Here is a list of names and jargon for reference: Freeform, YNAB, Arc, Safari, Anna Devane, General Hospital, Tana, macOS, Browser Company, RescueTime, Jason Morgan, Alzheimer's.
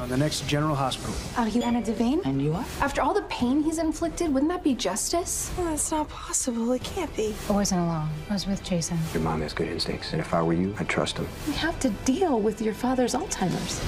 on the next General Hospital. Are you Anna Devane? And you are? After all the pain he's inflicted, wouldn't that be justice? Well, that's not possible. It can't be. I wasn't alone. I was with Jason. Your mom has good instincts, and if I were you, I'd trust him. We have to deal with your father's Alzheimer's.